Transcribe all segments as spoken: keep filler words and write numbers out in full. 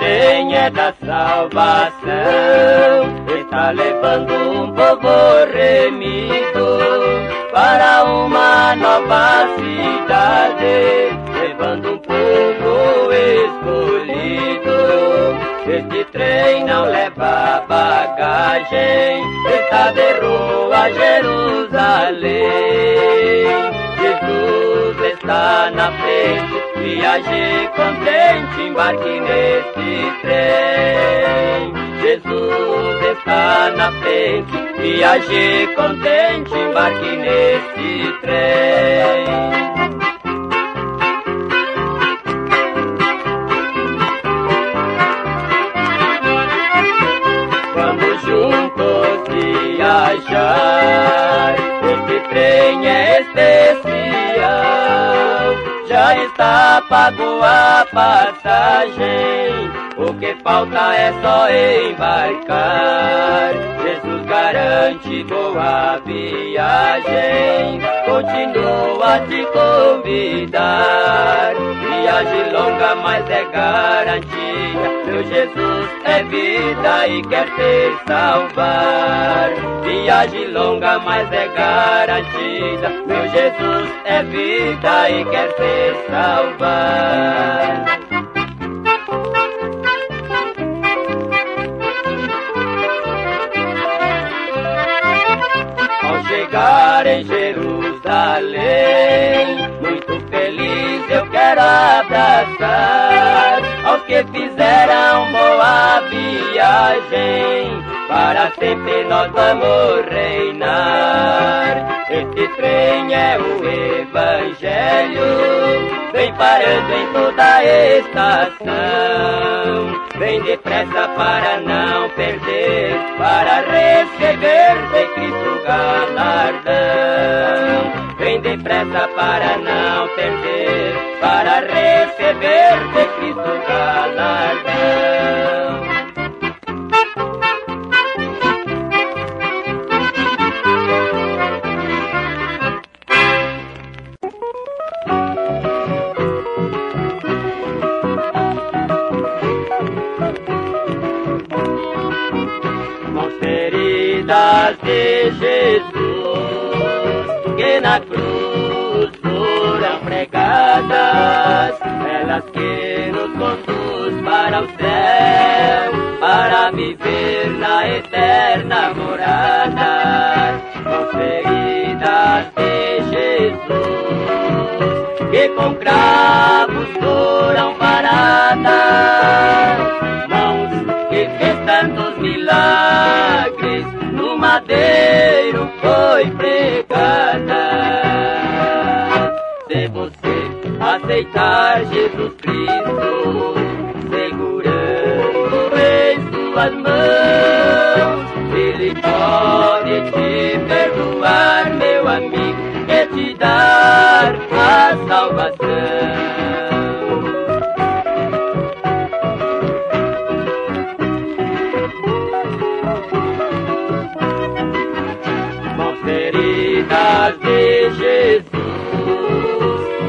senha da salvação, está levando um povo remido para uma nova cidade, levando um povo escolhido. Este trem não leva bagagem, está de rumo a Jerusalém. Jesus está na frente, viaje contente, embarque nesse trem. Jesus está na frente, viaje contente, embarque nesse trem. Vamos juntos viajar, este trem é especial. Já está pago a passagem, o que falta é só embarcar. Jesus garante boa viagem, continua a te convidar. Viagem longa, mas é garantia, meu Jesus é vida e quer te salvar. Viagem longa, mas é garantida, meu Jesus é vida e quer te salvar. Ao chegar em Jerusalém, muito feliz eu quero abraçar aos que fizeram boa viagem, para sempre nós vamos reinar. Este trem é o Evangelho, vem parando em toda estação. Vem depressa para não perder, para receber de Cristo galardão. Vem depressa para não perder, para receber de Cristo galardão. De Jesus, que na cruz foram pregadas, elas que nos conduz para o céu, para viver na eterna morada. Mãos feridas de Jesus, que com cravos foram paradas, mãos que fez tantos milagres, no madeiro foi pregada. Se você aceitar Jesus Cristo, segurando em suas mãos, Ele pode te perdoar, meu amigo, e te dar a salvação. De Jesus,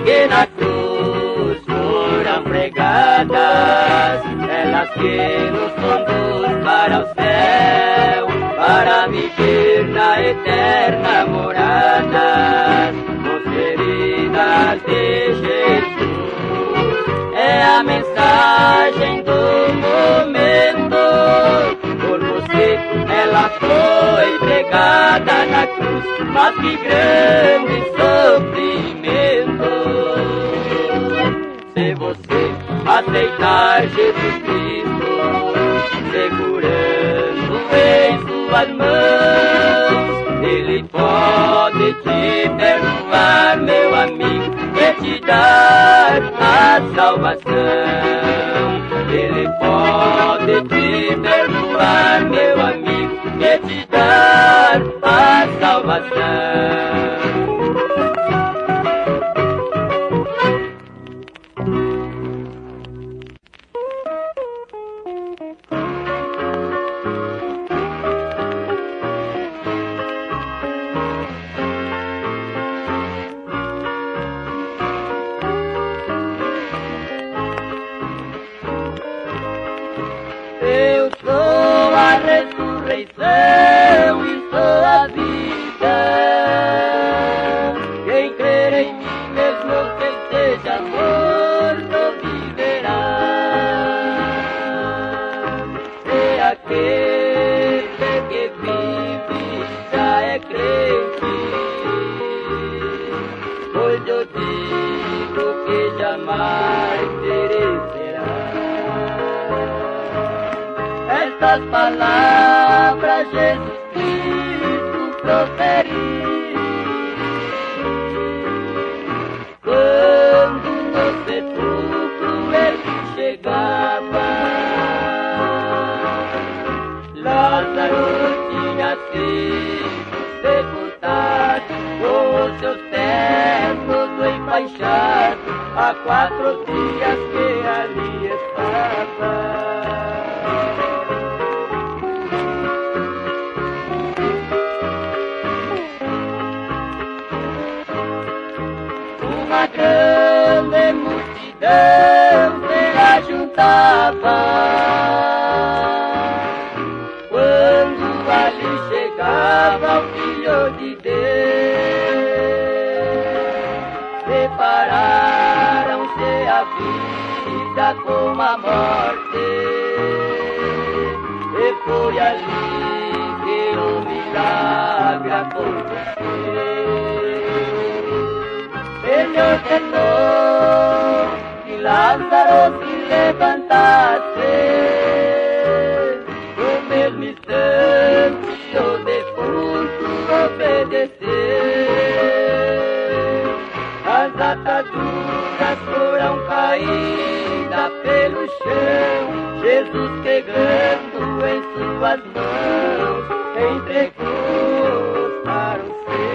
que na cruz foram pregadas, elas que nos conduz para o céu, para viver na eterna morada. Mãos feridas de Jesus, é a mensagem do momento. Por você ela foi pregada na cruz, mas que grande sofrimento. Se você aceitar Jesus Cristo, segurando em suas mãos, Ele pode te perdoar, meu amigo, e te dar a salvação. Ele pode te perdoar, meu amigo, e te dar a salvação. Eu sou a ressurreição e sou a vida. Quem crer em mim, mesmo que seja morto, viverá. E aquele que vive já é crente, pois eu digo que jamais estas palavras Jesus Cristo proferiu quando no sepulcro ele chegava. Lázaro tinha sido sepultado, com os seus ternos enfaixados, há quatro dias que ali estava. Uma grande multidão se ajuntava quando ali chegava o Filho de Deus. Separaram-se a vida com a morte, e foi ali que o milagre aconteceu. Ele ordenou que Lázaro se levantasse, o mesmo instante o defunto obedeceu. As ataduras foram caídas pelo chão, Jesus pegando em suas mãos, entregou-os para o céu.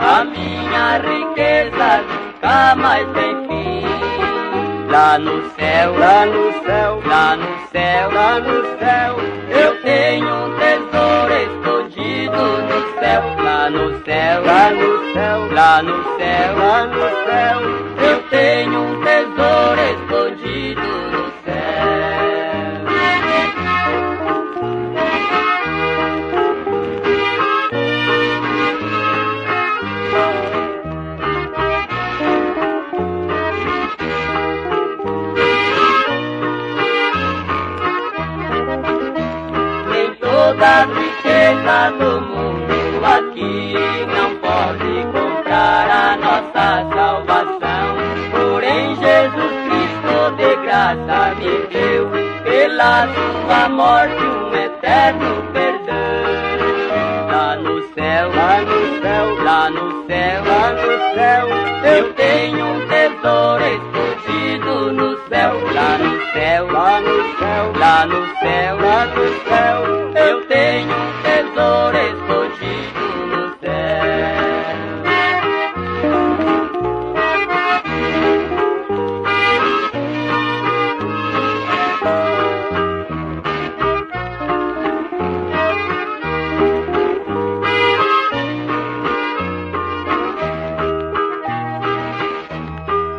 A minha riqueza nunca mais tem fim. Lá no céu, lá no céu, lá no céu, lá no céu, eu tenho um tesouro escondido no céu. Lá no céu, lá no céu, lá no céu, lá no céu, eu tenho um tesouro escondido no céu. Toda riqueza do mundo aqui não pode comprar a nossa salvação. Porém Jesus Cristo de graça me deu, pela sua morte um eterno perdão. Lá no céu, lá no céu, lá no céu, lá no céu, eu tenho um tesouro escondido no céu. Lá no céu, lá no céu, lá no céu, lá no céu, eu tenho um tesouro escondido no céu.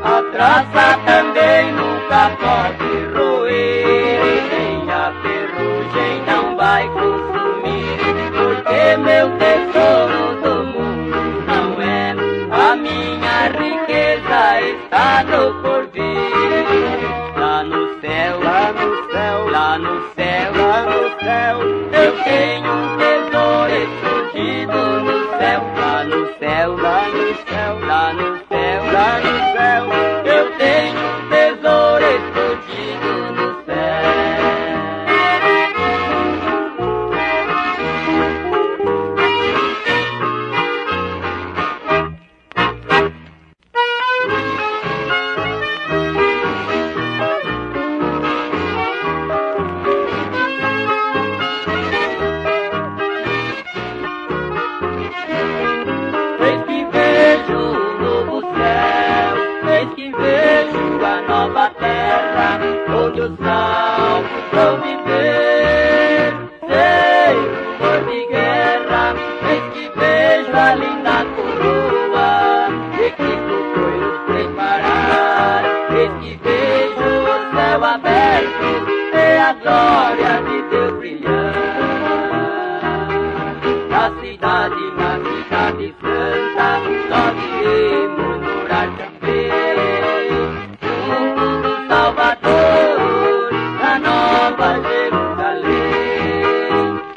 A traça também nunca pode roer, nem a ferrugem não vai consumir, porque meu tesouro do mundo não é, a minha riqueza está no porvir. Lá no céu, lá no céu, lá no céu, lá no céu, eu tenho um tesouro escondido no céu. Lá no céu, lá no céu, lá no céu, lá no céu, eu tenho um tesouro escondido no céu. Eis que vejo um novo céu, eis que vejo a nova terra, onde os salvos vão viver sem dor de guerra. Eis que vejo a linda coroa que Cristo foi nos preparar. Eis que vejo o céu aberto e a glória de Deus brilhando. Na cidade, na cidade santa, nós iremos morar também, junto do Salvador, na Nova Jerusalém.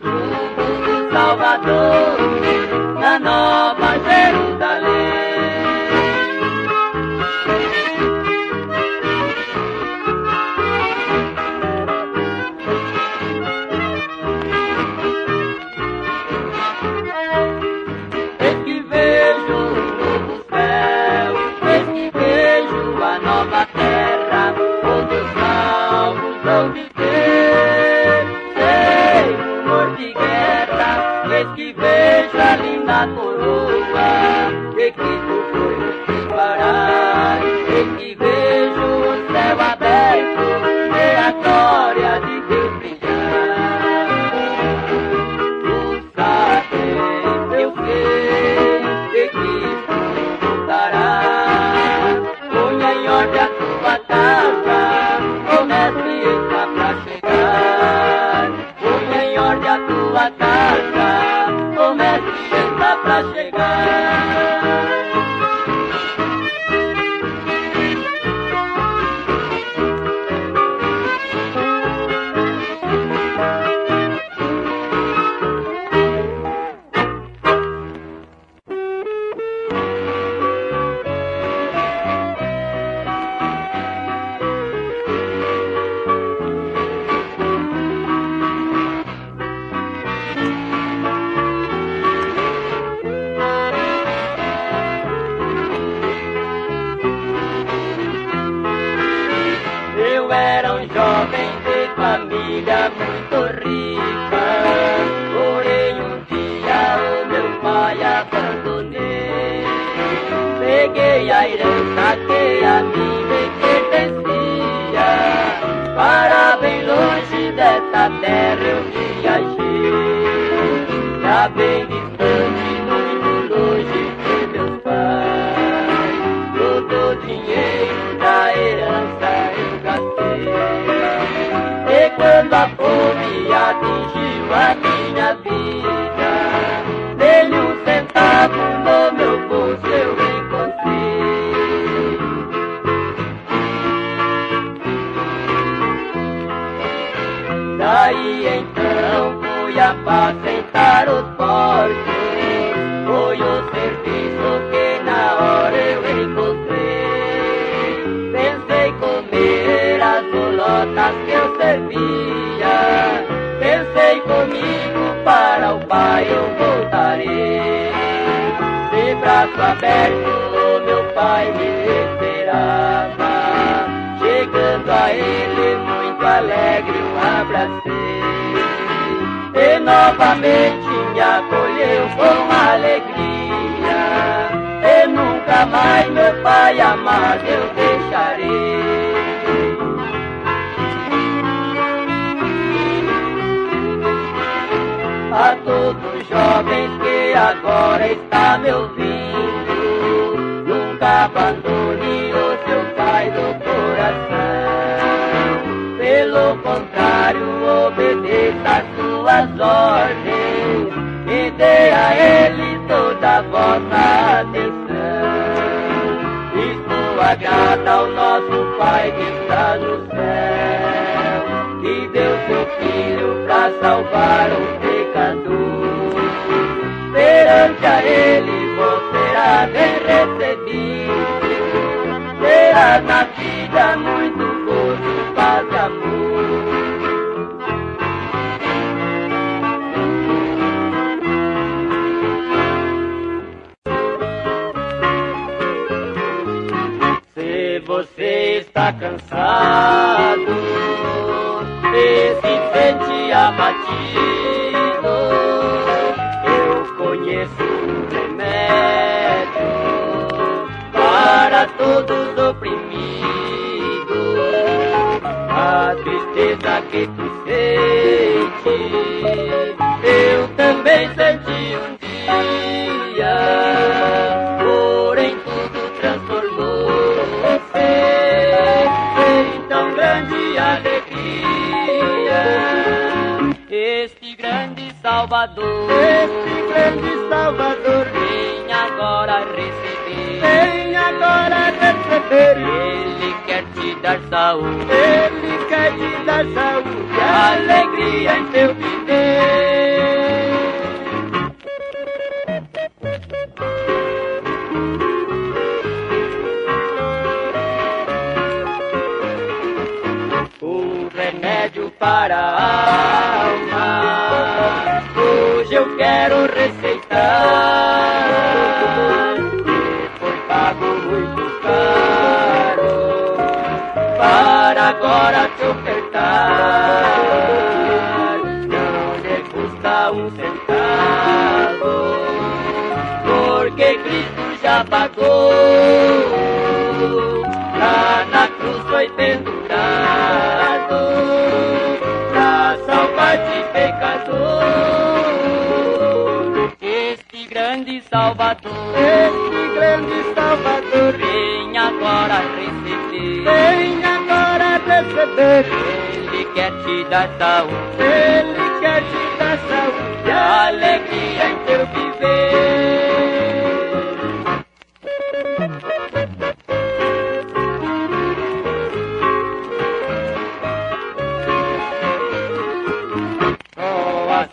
Junto do Salvador, na Nova a coroa que Cristo foi nos preparar. Eis que vejo o céu aberto e a glória de Deus brilhar. Tu sabes, eu sei que Cristo voltará. Ponha em ordem a tua casa, o mestre está pra chegar. Ponha em ordem a tua casa, o mestre pra chegar. Abatido, eu conheço um remédio para todos oprimidos. A tristeza que tu sente, eu também senti um dia, porém tudo transformou-se em tão grande alegria. Este grande Salvador, este grande Salvador, vem agora receber, vem agora receber. Ele quer te dar saúde, ele quer te dar saúde, alegria em teu viver. O remédio para a alma hoje eu quero receitar, que foi pago muito caro para agora te ofertar. Não lhe custa um centavo, porque Cristo já pagou. Lá na cruz foi pendurado pra salvar-te, pecador. Este grande Salvador, este grande Salvador, vem agora receber, vem agora receber. Ele quer te dar saúde, ele quer te dar saúde, alegria em teu viver.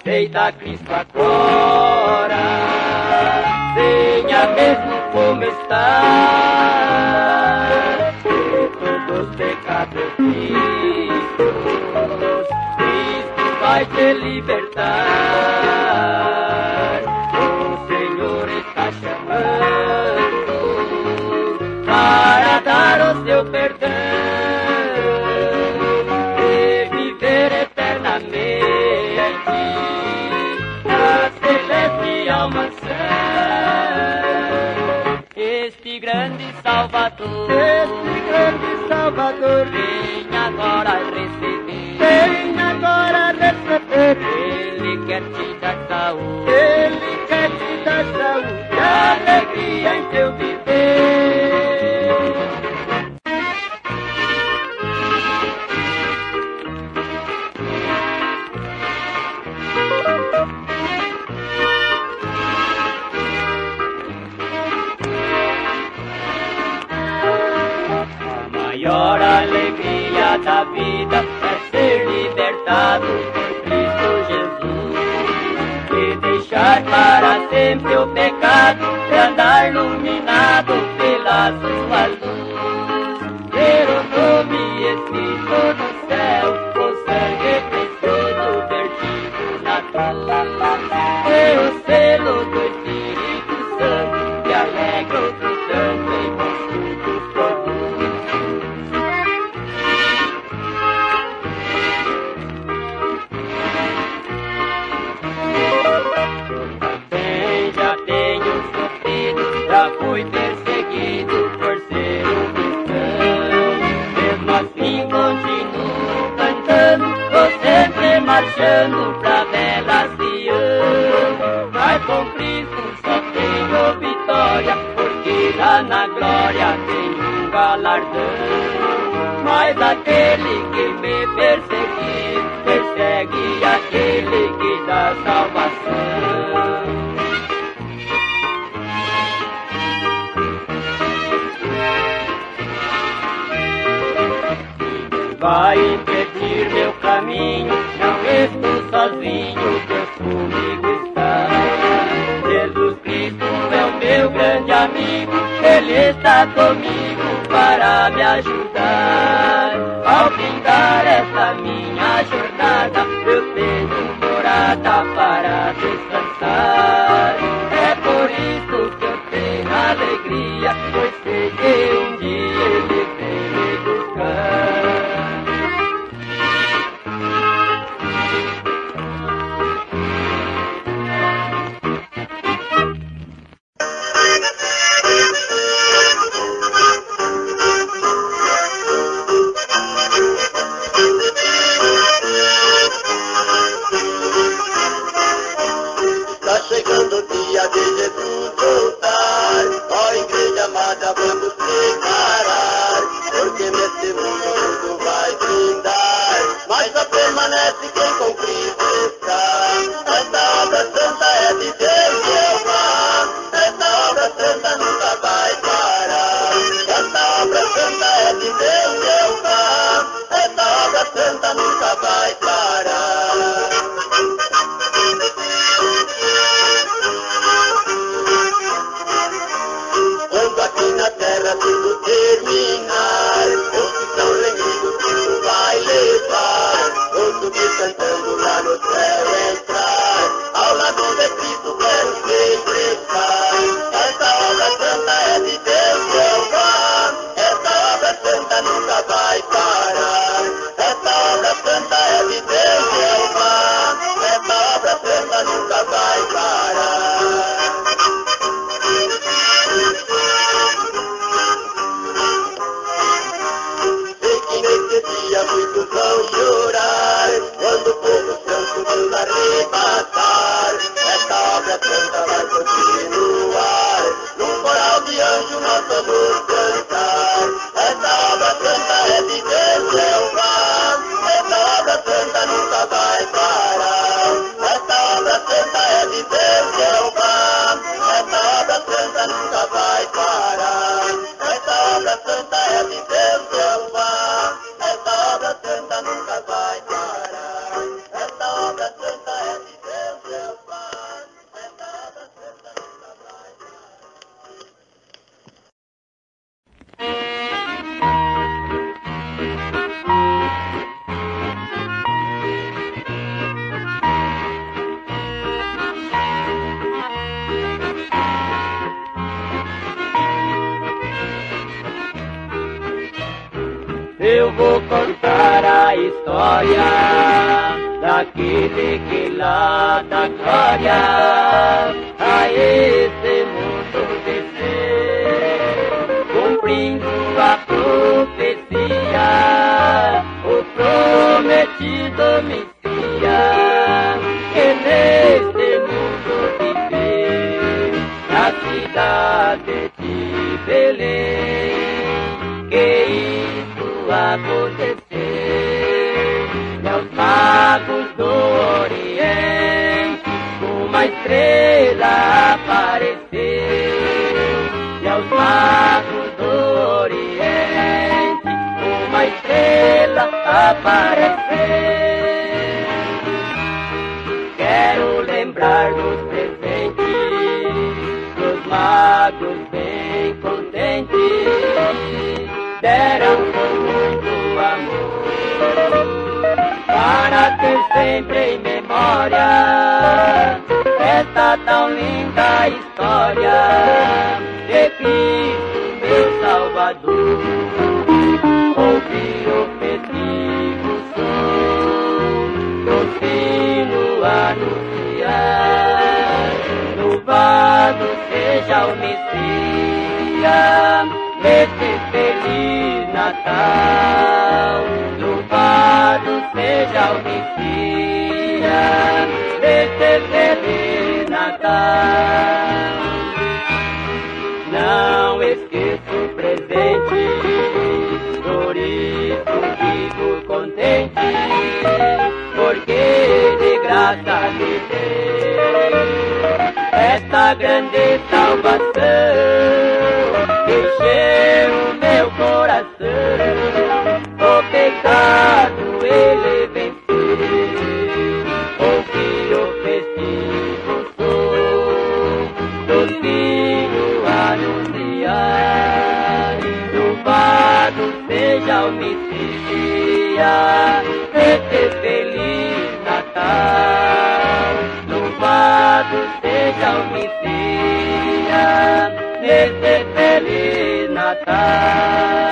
Aceita Cristo agora, venha mesmo como está. De todos os pecados, Cristo, Cristo vai te libertar. O Senhor está chamando para dar o seu perdão e viver eternamente na celestial mansão. Este grande Salvador, este grande Salvador, vem agora receber, vem agora receber. Ele quer te dar saúde, ele quer te dar saúde, alegria em teu viver. A maior alegria da vida é ser libertado por Cristo Jesus, e deixar para sempre o pecado e andar iluminado pela sua luz. Ter o nome escrito no céu, o sangue precioso vertido na cruz, ter o selo do Espírito Santo que alegra o santo em vós tudo produz. Já fui perseguido por ser um cristão, mesmo assim continuo cantando, tô sempre marchando pra bela Sião. Vai com Cristo, só tenho vitória, porque lá na glória tem um galardão. Mas aquele que me perseguir, persegue aquele que dá salvação. Vai impedir meu caminho, não estou sozinho, Deus comigo está. Jesus Cristo é o meu grande amigo, Ele está comigo para me ajudar. Ao findar essa minha jornada, eu tenho morada para descansar. É por isso que eu tenho alegria, pois sei que um dia Ele vem me buscar. eu vou contar a história daquele que lá da glória a esse mundo desceu, cumprindo a profecia, o prometido Messias que neste mundo viveu, na cidade de Belém, que aconteceu. Aos magos do Oriente uma estrela apareceu, e aos magos do Oriente uma estrela apareceu. Quero lembrar dos presentes, dos magos bem contentes, deram para ter sempre em memória esta tão linda história de Cristo, meu Salvador. Ouvir o festivo som do sino anunciar, louvado seja o Messias nesse feliz Natal. Seja o Messias, desse feliz Natal. Não esqueço o presente, por isso fico contente, porque de graça me deu esta grande salvação, que encheu o meu coração. O pecado ele venceu, ouvi o festivo som do sino anunciar, louvado seja o Messias, neste feliz Natal. Louvado seja o Messias, neste feliz Natal.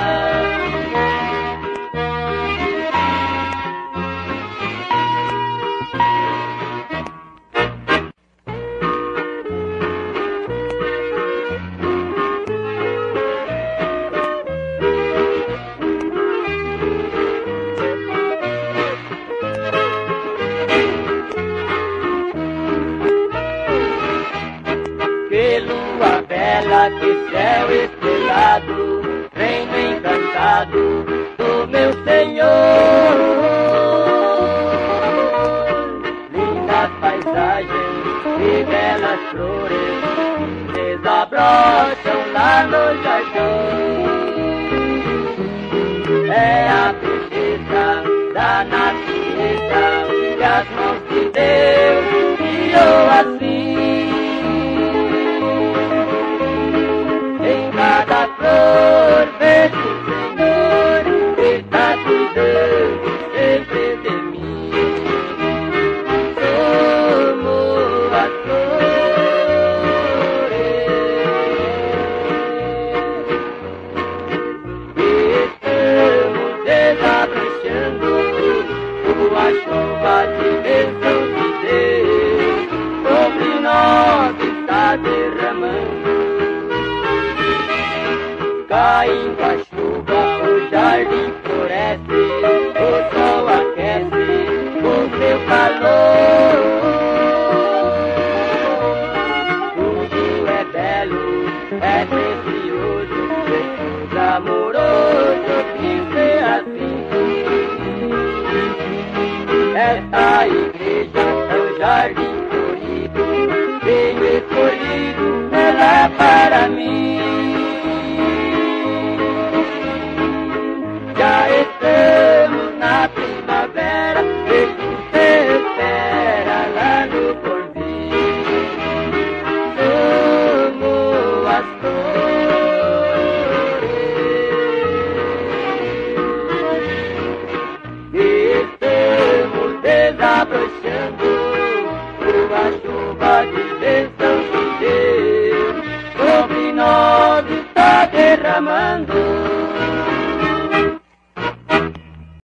Que céu estrelado, reino encantado do meu Senhor. Lindas paisagens e belas flores desabrocham lá no jardim. É a beleza da natureza que as mãos de Deus criou assim. Cada flor vejo o Senhor que está cuidando sempre de mim. Como as flores e estamos desabrochando com a chuva de bênção de Deus, sobre nós está derramando. Caindo a chuva, o jardim floresce, o sol aquece com seu calor. Tudo é belo, é precioso, Jesus amoroso, quis é assim. Esta igreja é o jardim florido, bem escolhido, ela para mim. Já estamos na primavera, que você espera lá no porvir. Como as flores e estamos desabrochando com a chuva de bênção de Deus, sobre nós está derramando.